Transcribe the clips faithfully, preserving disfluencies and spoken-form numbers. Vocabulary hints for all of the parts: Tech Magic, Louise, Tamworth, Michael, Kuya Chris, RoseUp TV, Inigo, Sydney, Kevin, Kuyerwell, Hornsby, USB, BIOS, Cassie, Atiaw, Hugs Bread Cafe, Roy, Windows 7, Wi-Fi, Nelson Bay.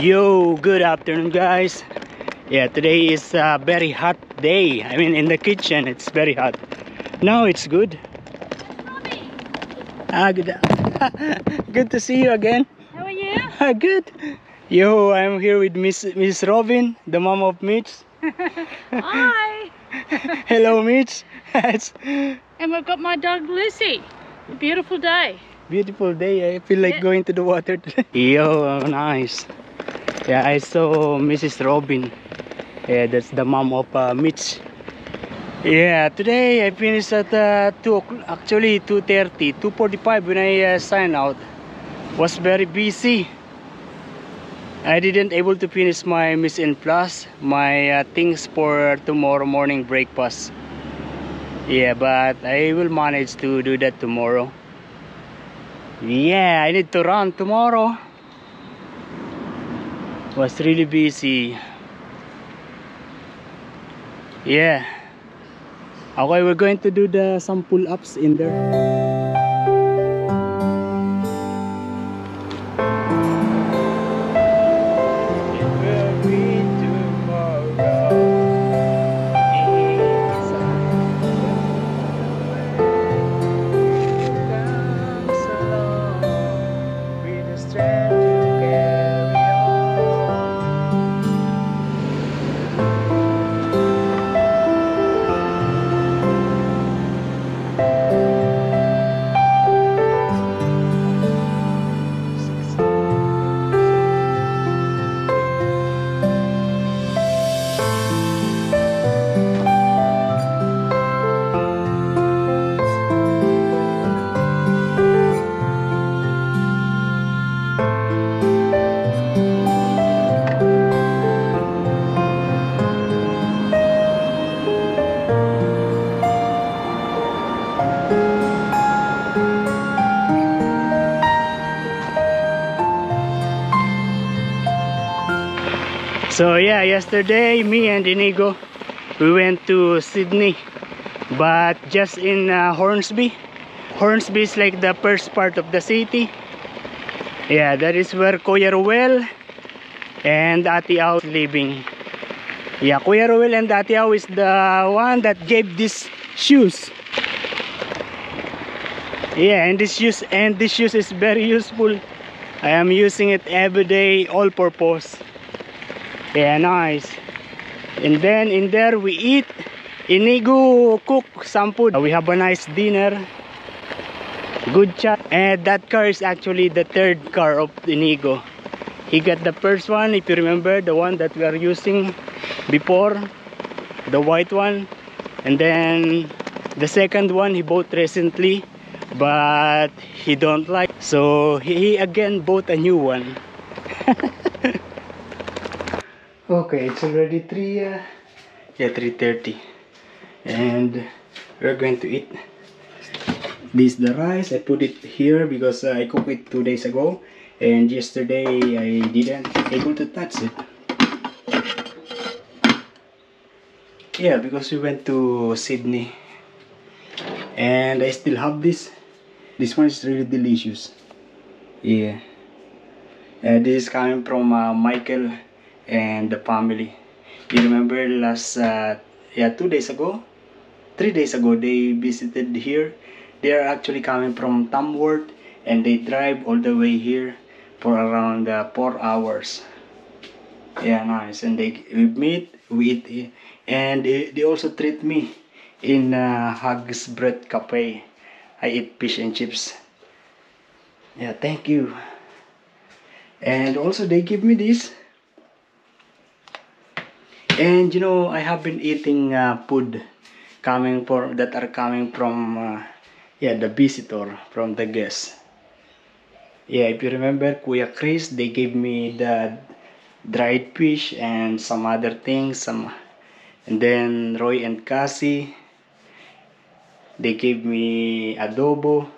Yo, good afternoon guys. Yeah, today is a very hot day. I mean, in the kitchen it's very hot. Now it's good. Ah, good. Good to see you again. How are you? Ah, good. Yo, I'm here with Miss Miss Robin, the mom of Mitch. Hi. Hello, Mitch. And we've got my dog Lucy. Beautiful day. Beautiful day. I feel like yeah. going to the water today. Yo, nice. Yeah, I saw Missus Robin. Yeah, that's the mom of uh, Mitch. Yeah, today I finished at uh, two. Actually, two thirty, two forty-five when I uh, signed out. Was very busy. I didn't able to finish my mission plus my uh, things for tomorrow morning breakfast. Yeah, but I will manage to do that tomorrow. Yeah, I need to run tomorrow. Was really busy. Yeah. Okay, we're going to do the some pull-ups in there. So yeah, yesterday me and Inigo, we went to Sydney, but just in uh, Hornsby. Hornsby is like the first part of the city. Yeah, that is where Kuyerwell and Atiaw is living. Yeah, Kuyerwell and Atiaw is the one that gave these shoes. Yeah, and this shoes and this shoes is very useful. I am using it every day, all purpose. Yeah, nice. And then in there we eat. Inigo cook some food. We have a nice dinner. Good chat. And that car is actually the third car of Inigo. He got the first one, if you remember, the one that we are using before, the white one. And then the second one he bought recently, but he don't like. So he again bought a new one. Okay, it's already three, uh, yeah, three thirty, and we're going to eat. This the rice. I put it here because uh, I cooked it two days ago, and yesterday I didn't able to touch it. Yeah, because we went to Sydney, and I still have this. This one is really delicious. Yeah, and this is coming from uh, Michael and the family. You remember last uh, yeah two days ago three days ago they visited here. They are actually coming from Tamworth, and they drive all the way here for around uh, four hours. Yeah, nice. And they we meet we eat, and they, they also treat me in uh, Hugs Bread Cafe. I eat fish and chips. Yeah, thank you. And also they give me this. And you know, I have been eating uh, food coming for that are coming from uh, yeah the visitor, from the guests. Yeah, if you remember Kuya Chris, they gave me the dried fish and some other things. Some, and then Roy and Cassie, they gave me adobo,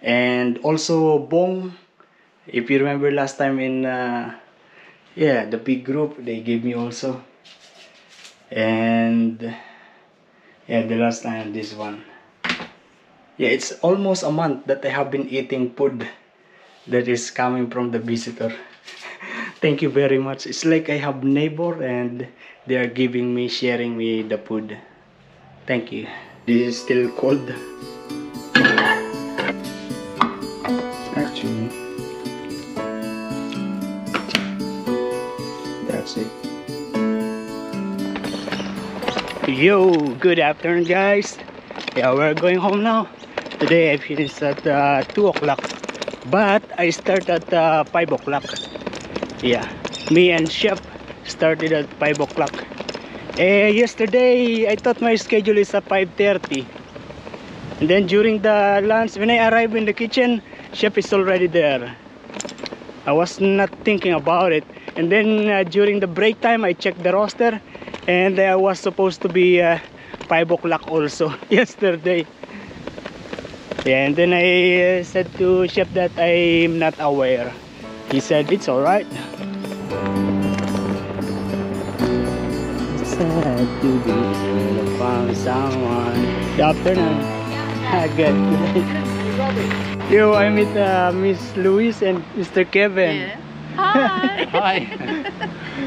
and also bong. If you remember last time in. Uh, Yeah, the big group, they gave me also. And yeah, the last time this one. Yeah, it's almost a month that I have been eating food that is coming from the visitor. Thank you very much. It's like I have neighbor and they are giving me, sharing me the food. Thank you. This is still cold. Actually, that's it. Yo, good afternoon, guys. Yeah, we're going home now. Today I finished at uh, two o'clock, but I start at uh, five o'clock. Yeah, me and Chef started at five o'clock. Uh, yesterday, I thought my schedule is at five thirty. And then during the lunch, when I arrived in the kitchen, Chef is already there. I was not thinking about it. And then uh, during the break time, I checked the roster. And I was supposed to be uh, five o'clock also yesterday. Yeah, and then I uh, said to Chef that I'm not aware. He said it's alright. Sad to be found someone. Good afternoon. Yeah, good. Yo, I met uh, Miss Louise and Mister Kevin. Yeah. Hi. Hi.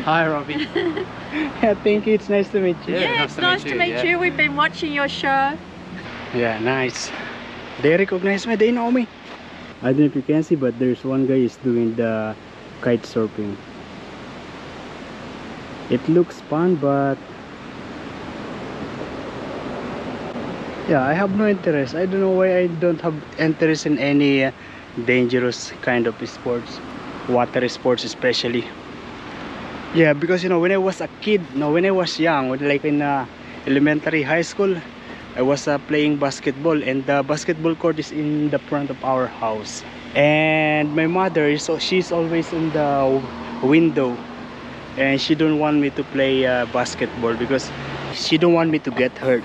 Hi, Robbie. Yeah, thank you. It's nice to meet you. Yeah, yeah, it's nice to meet, nice you, to meet yeah. you. We've been watching your show. Yeah, nice. They recognize me. They know me. I don't know if you can see, but there's one guy is doing the kite surfing. It looks fun, but yeah, I have no interest. I don't know why I don't have interest in any uh, dangerous kind of sports. Water sports especially. Yeah, because you know, when I was a kid, you know, when I was young, when, like in uh, elementary, high school, I was uh, playing basketball, and the basketball court is in the front of our house. And my mother, so she's always in the window, and she don't want me to play uh, basketball because she don't want me to get hurt.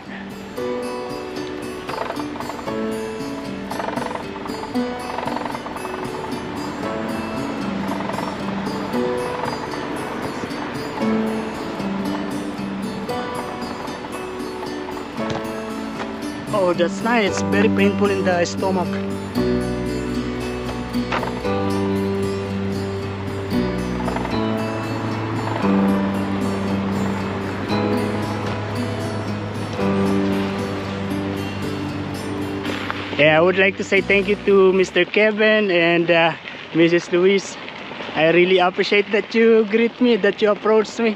Oh, that's nice. It's very painful in the stomach. Yeah, I would like to say thank you to Mister Kevin and uh, Missus Louise. I really appreciate that you greet me, that you approach me.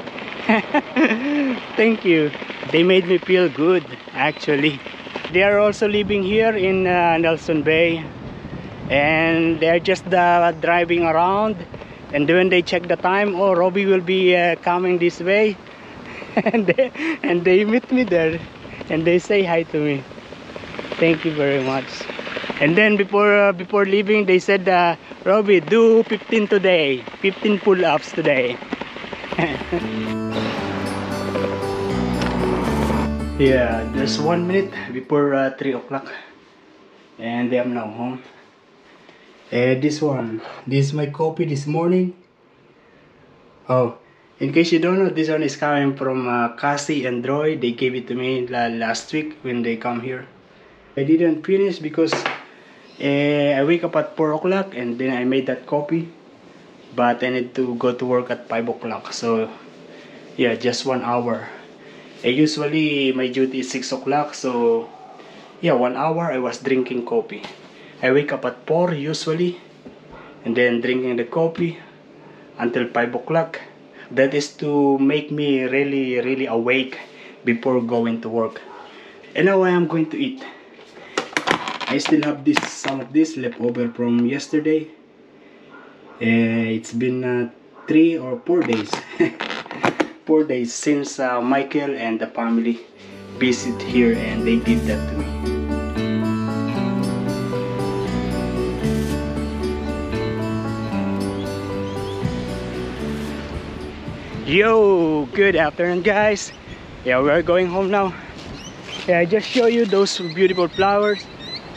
Thank you. They made me feel good, actually. They are also living here in uh, Nelson Bay, and they're just uh, driving around, and when they check the time, oh, Robbie will be uh, coming this way, and, they, and they meet me there, and they say hi to me. Thank you very much. And then before uh, before leaving, they said, uh, Robbie, do fifteen today, fifteen pull-ups today. Yeah, just one minute before uh, three o'clock, and I am now home. And this one, this is my coffee this morning. Oh, in case you don't know, this one is coming from uh, Cassie and Roy. They gave it to me uh, last week when they come here. I didn't finish because uh, I wake up at four o'clock, and then I made that coffee. But I need to go to work at five o'clock, so yeah, just one hour. Uh, usually my duty is six o'clock, so yeah, one hour I was drinking coffee. I wake up at four usually, and then drinking the coffee until five o'clock. That is to make me really really awake before going to work. And now I am going to eat. I still have this, some of this leftover from yesterday. Uh, it's been uh, three or four days. Four days since uh, Michael and the family visit here, and they did that to me. Yo, good afternoon, guys. Yeah, we're going home now. Yeah, I just show you those beautiful flowers.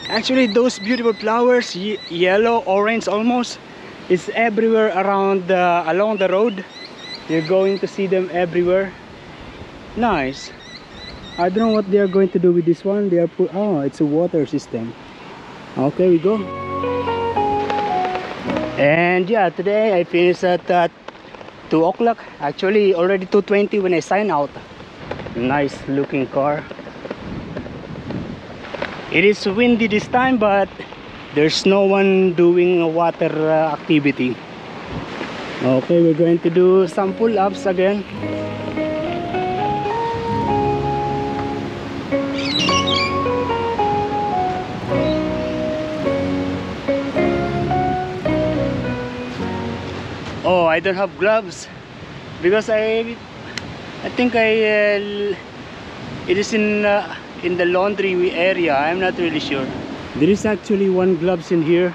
Actually, those beautiful flowers, ye yellow, orange almost, is everywhere around uh, along the road. You're going to see them everywhere. Nice. I don't know what they are going to do with this one. They are put. Oh, it's a water system. Okay, we go. And yeah, today I finished at uh, two o'clock, actually already two twenty when I sign out. Nice looking car. It is windy this time, but there's no one doing water uh, activity. Okay, we're going to do some pull-ups again. Oh, I don't have gloves because I, I think I. Uh, it is in uh, in the laundry area. I'm not really sure. There is actually one gloves in here.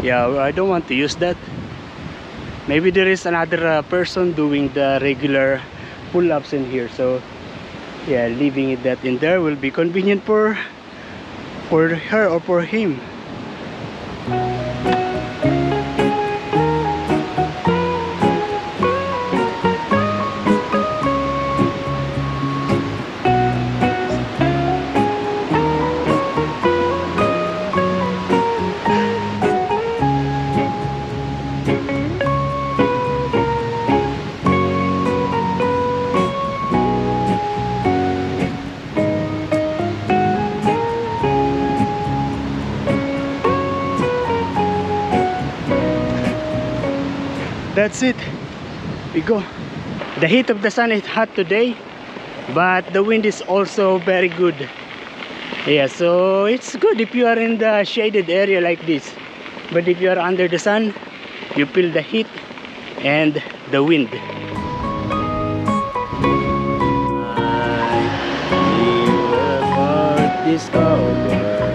Yeah, I don't want to use that. Maybe there is another uh, person doing the regular pull-ups in here. So, yeah, leaving it that in there will be convenient for for her or for him. That's it, we go. The heat of the sun is hot today, but the wind is also very good. Yeah, so it's good if you are in the shaded area like this, but if you are under the sun, you feel the heat and the wind. I